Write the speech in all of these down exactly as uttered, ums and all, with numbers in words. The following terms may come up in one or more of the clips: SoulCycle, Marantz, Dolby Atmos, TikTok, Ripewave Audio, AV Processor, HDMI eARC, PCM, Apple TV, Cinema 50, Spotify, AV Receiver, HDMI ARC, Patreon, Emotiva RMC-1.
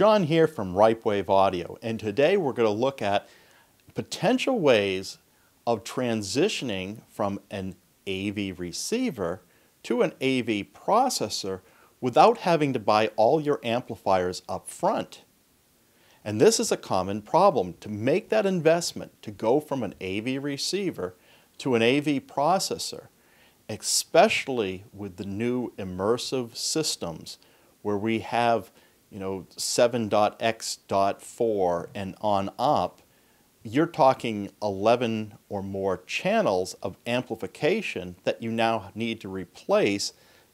John here from Ripewave Audio, and today we're going to look at potential ways of transitioning from an A V receiver to an A V processor without having to buy all your amplifiers up front. And this is a common problem, to make that investment to go from an A V receiver to an A V processor, especially with the new immersive systems where we have, you know, seven dot x dot four and on up, you're talking eleven or more channels of amplification that you now need to replace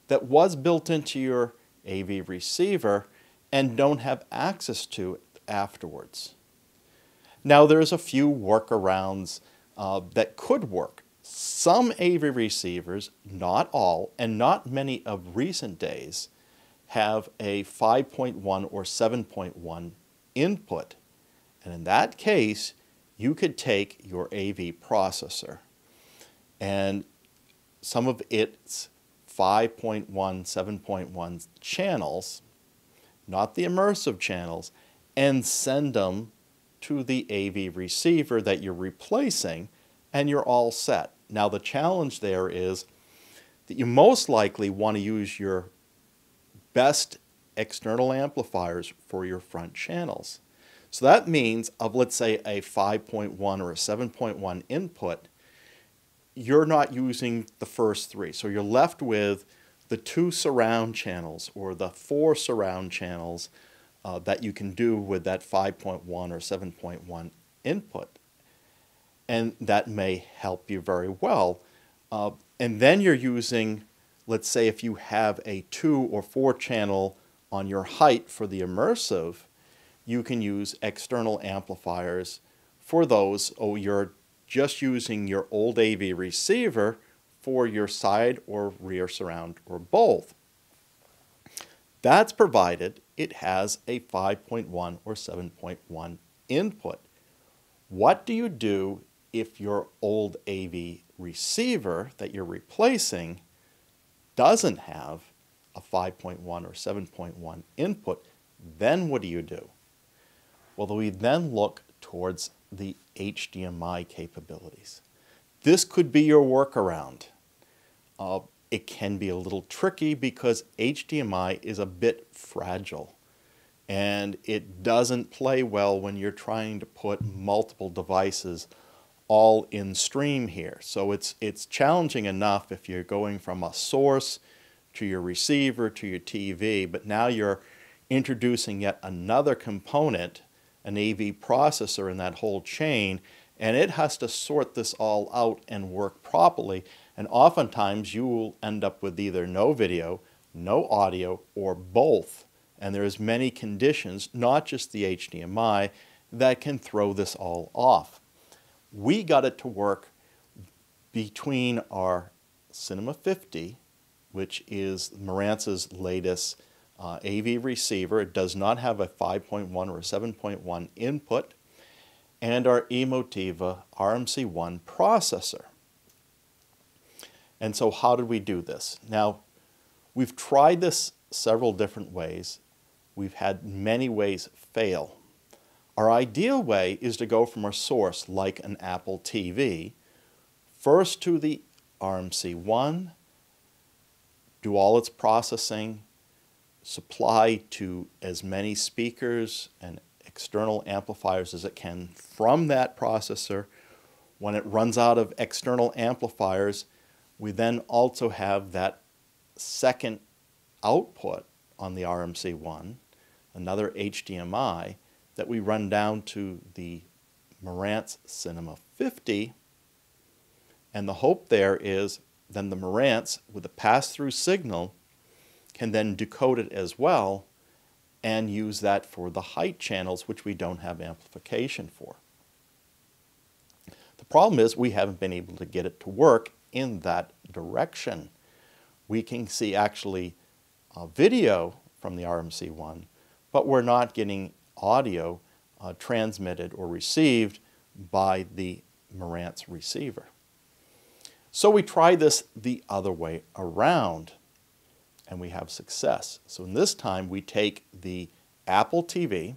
that was built into your A V receiver and don't have access to afterwards. Now there's a few workarounds uh, that could work. Some A V receivers, not all, and not many of recent days, have a five point one or seven point one input. And in that case, you could take your A V processor and some of its five point one, seven point one channels, not the immersive channels, and send them to the A V receiver that you're replacing, and you're all set. Now the challenge there is that you most likely want to use your best external amplifiers for your front channels. So that means of, let's say, a five point one or a seven point one input, you're not using the first three. So you're left with the two surround channels or the four surround channels uh, that you can do with that five point one or seven point one input. And that may help you very well. Uh, and then you're using, let's say if you have a two or four channel on your height for the immersive, you can use external amplifiers for those. Oh, you're just using your old A V receiver for your side or rear surround or both. That's provided it has a five point one or seven point one input. What do you do if your old A V receiver that you're replacing doesn't have a five point one or seven point one input? Then what do you do? Well, we then look towards the H D M I capabilities. This could be your workaround. Uh, it can be a little tricky because H D M I is a bit fragile and it doesn't play well when you're trying to put multiple devices all in stream here. So it's, it's challenging enough if you're going from a source to your receiver to your T V, but now you're introducing yet another component, an A V processor in that whole chain, and it has to sort this all out and work properly. And oftentimes you will end up with either no video, no audio, or both. And there's many conditions, not just the H D M I, that can throw this all off. We got it to work between our Cinema fifty, which is Marantz's latest uh, A V receiver. It does not have a five point one or a seven point one input, and our Emotiva R M C one processor. And so how did we do this? Now, we've tried this several different ways. We've had many ways fail. Our ideal way is to go from a source like an Apple T V first to the R M C one, do all its processing, supply to as many speakers and external amplifiers as it can from that processor. When it runs out of external amplifiers, we then also have that second output on the R M C one, another H D M I, that we run down to the Marantz Cinema fifty, and the hope there is then the Marantz with a pass-through signal can then decode it as well and use that for the height channels, which we don't have amplification for. The problem is we haven't been able to get it to work in that direction. We can see actually a video from the R M C one, but we're not getting audio uh, transmitted or received by the Marantz receiver. So we try this the other way around and we have success. So in this time we take the Apple T V,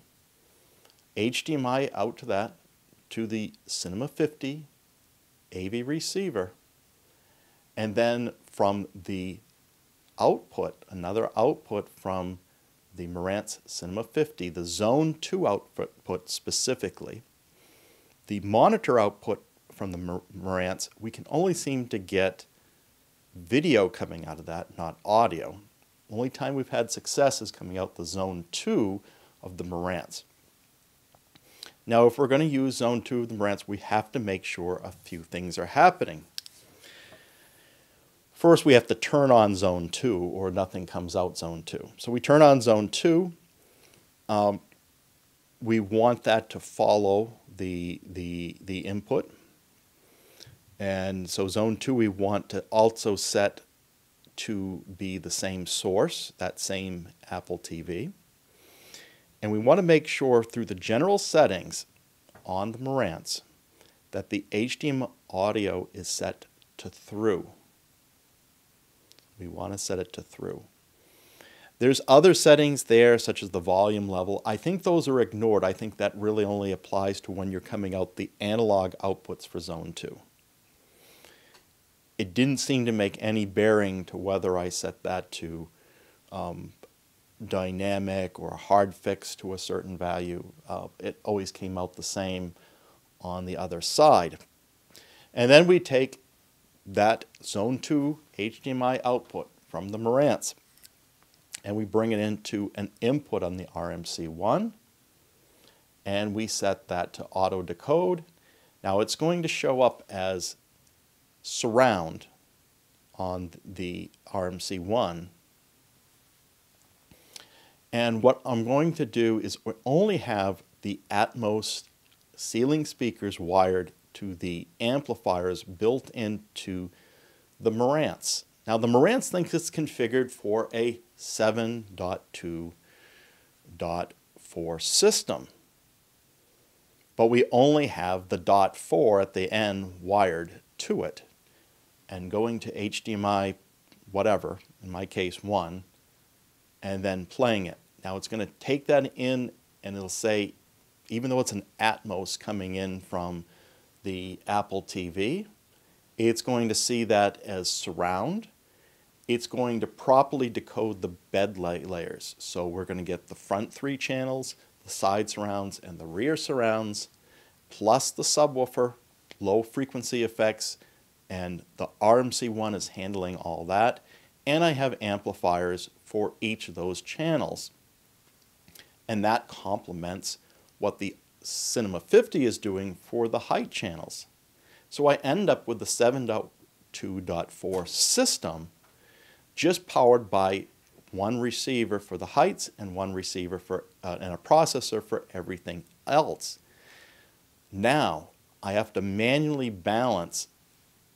H D M I out to that, to the Cinema fifty A V receiver, and then from the output, another output from the Marantz Cinema fifty, the Zone two output specifically, the monitor output from the Marantz, we can only seem to get video coming out of that, not audio. The only time we've had success is coming out the Zone two of the Marantz. Now, if we're going to use Zone two of the Marantz, we have to make sure a few things are happening. First, we have to turn on Zone two or nothing comes out Zone two. So we turn on Zone two. Um, we want that to follow the, the, the input. And so Zone two we want to also set to be the same source, that same Apple T V. And we want to make sure through the general settings on the Marantz that the H D M I audio is set to through. We want to set it to through. There's other settings there, such as the volume level. I think those are ignored. I think that really only applies to when you're coming out the analog outputs for Zone two. It didn't seem to make any bearing to whether I set that to um, dynamic or hard fix to a certain value. Uh, it always came out the same on the other side. And then we take that Zone two H D M I output from the Marantz and we bring it into an input on the R M C one, and we set that to auto decode. Now it's going to show up as surround on the R M C one, and what I'm going to do is only have the Atmos ceiling speakers wired to the amplifiers built into the Marantz. Now the Marantz thinks it's configured for a seven point two point four system, but we only have the dot four at the end wired to it, and going to H D M I whatever, in my case one, and then playing it. Now it's going to take that in and it'll say, even though it's an Atmos coming in from the Apple T V, it's going to see that as surround. It's going to properly decode the bed layers. So we're going to get the front three channels, the side surrounds, and the rear surrounds, plus the subwoofer, low frequency effects, and the R M C one is handling all that. And I have amplifiers for each of those channels. And that complements what the Cinema fifty is doing for the height channels. So I end up with the seven point two point four system just powered by one receiver for the heights and one receiver for, uh, and a processor for everything else. Now I have to manually balance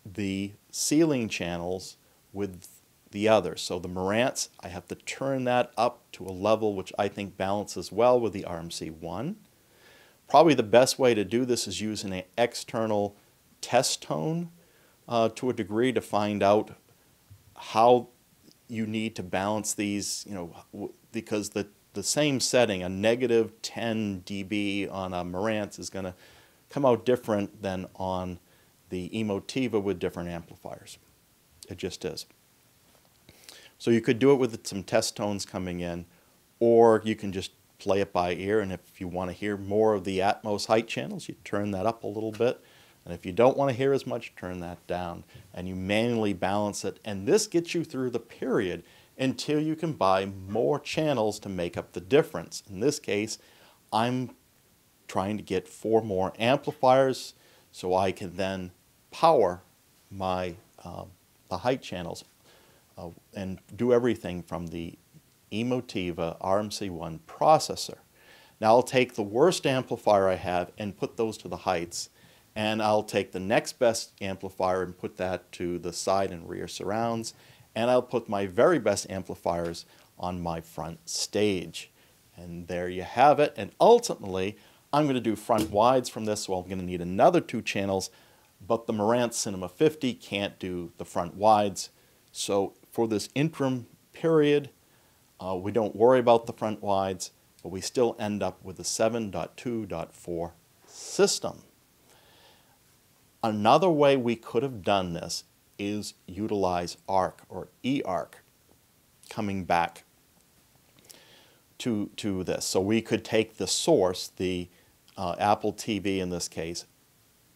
the ceiling channels with the other. So the Marantz, I have to turn that up to a level which I think balances well with the R M C one. Probably the best way to do this is using an external test tone uh, to a degree to find out how you need to balance these, you know, because the, the same setting, a negative ten D B on a Marantz is going to come out different than on the Emotiva with different amplifiers. It just is. So you could do it with some test tones coming in, or you can just play it by ear, and if you want to hear more of the Atmos height channels, you turn that up a little bit, and if you don't want to hear as much, turn that down, and you manually balance it, and this gets you through the period until you can buy more channels to make up the difference. In this case, I'm trying to get four more amplifiers so I can then power my uh, the height channels. Uh, and do everything from the Emotiva R M C one processor. Now I'll take the worst amplifier I have and put those to the heights, and I'll take the next best amplifier and put that to the side and rear surrounds, and I'll put my very best amplifiers on my front stage. And there you have it, and ultimately I'm going to do front wides from this, so I'm going to need another two channels, but the Marantz Cinema fifty can't do the front wides, so for this interim period, uh, we don't worry about the front wides, but we still end up with a seven point two point four system. Another way we could have done this is utilize ARC or eARC, coming back to, to this. So we could take the source, the uh, Apple T V in this case,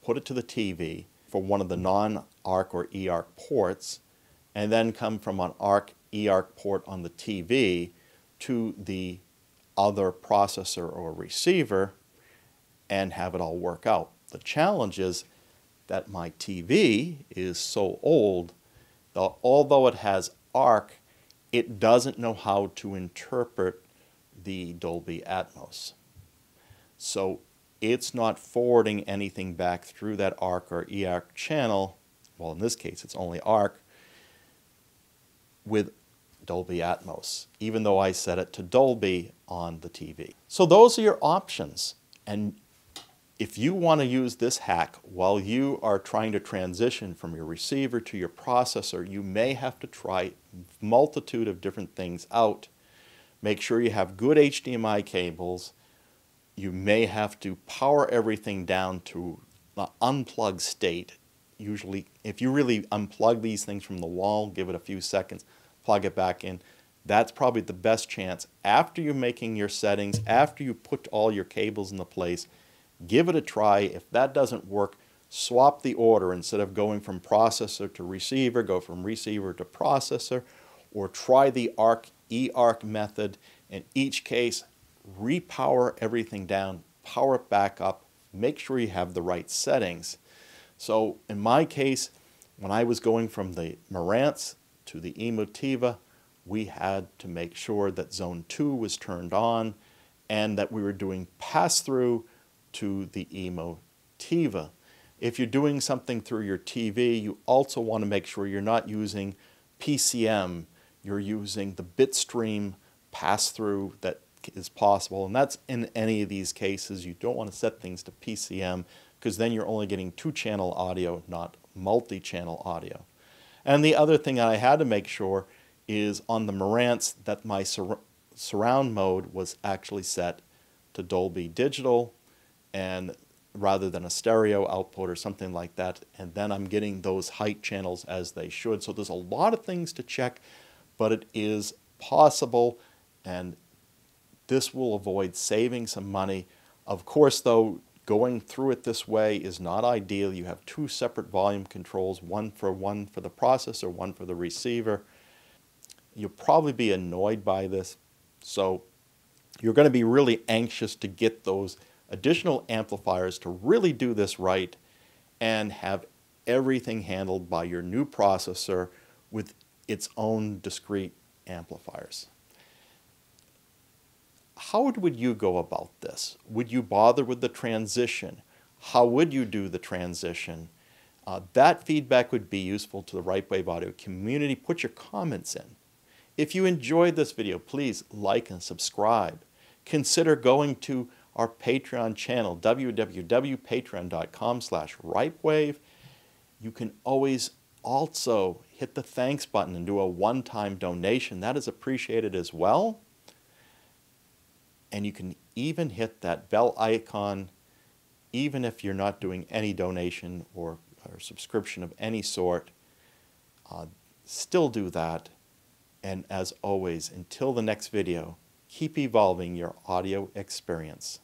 put it to the T V for one of the non-ARC or eARC ports, and then come from an ARC eARC port on the T V to the other processor or receiver and have it all work out. The challenge is that my T V is so old that although it has ARC, it doesn't know how to interpret the Dolby Atmos. So it's not forwarding anything back through that ARC or eARC channel, well in this case it's only ARC, with Dolby Atmos, even though I set it to Dolby on the T V. So those are your options, and if you want to use this hack while you are trying to transition from your receiver to your processor, you may have to try a multitude of different things out. Make sure you have good H D M I cables. You may have to power everything down to the unplugged state. Usually, if you really unplug these things from the wall, give it a few seconds, plug it back in. That's probably the best chance. After you're making your settings, after you put all your cables into place, give it a try. If that doesn't work, swap the order. Instead of going from processor to receiver, go from receiver to processor, or try the ARC, eARC method. In each case, repower everything down, power it back up, make sure you have the right settings. So in my case, when I was going from the Marantz to the Emotiva, we had to make sure that zone two was turned on and that we were doing pass-through to the Emotiva. If you're doing something through your T V, you also want to make sure you're not using P C M, you're using the bitstream pass-through that is possible, and that's in any of these cases. You don't want to set things to P C M because then you're only getting two-channel audio, not multi-channel audio. And the other thing that I had to make sure is on the Marantz that my sur surround mode was actually set to Dolby Digital, and rather than a stereo output or something like that, and then I'm getting those height channels as they should. So there's a lot of things to check, but it is possible, and this will avoid saving some money. Of course, though, going through it this way is not ideal. You have two separate volume controls, one for one for the processor, one for the receiver. You'll probably be annoyed by this, so you're going to be really anxious to get those additional amplifiers to really do this right and have everything handled by your new processor with its own discrete amplifiers. How would you go about this? Would you bother with the transition? How would you do the transition? Uh, that feedback would be useful to the Ripewave Audio community. Put your comments in. If you enjoyed this video, please like and subscribe. Consider going to our Patreon channel, w w w dot patreon dot com slash ripewave. You can always also hit the thanks button and do a one-time donation. That is appreciated as well. And you can even hit that bell icon, even if you're not doing any donation or, or subscription of any sort. Uh, still do that. And as always, until the next video, keep evolving your audio experience.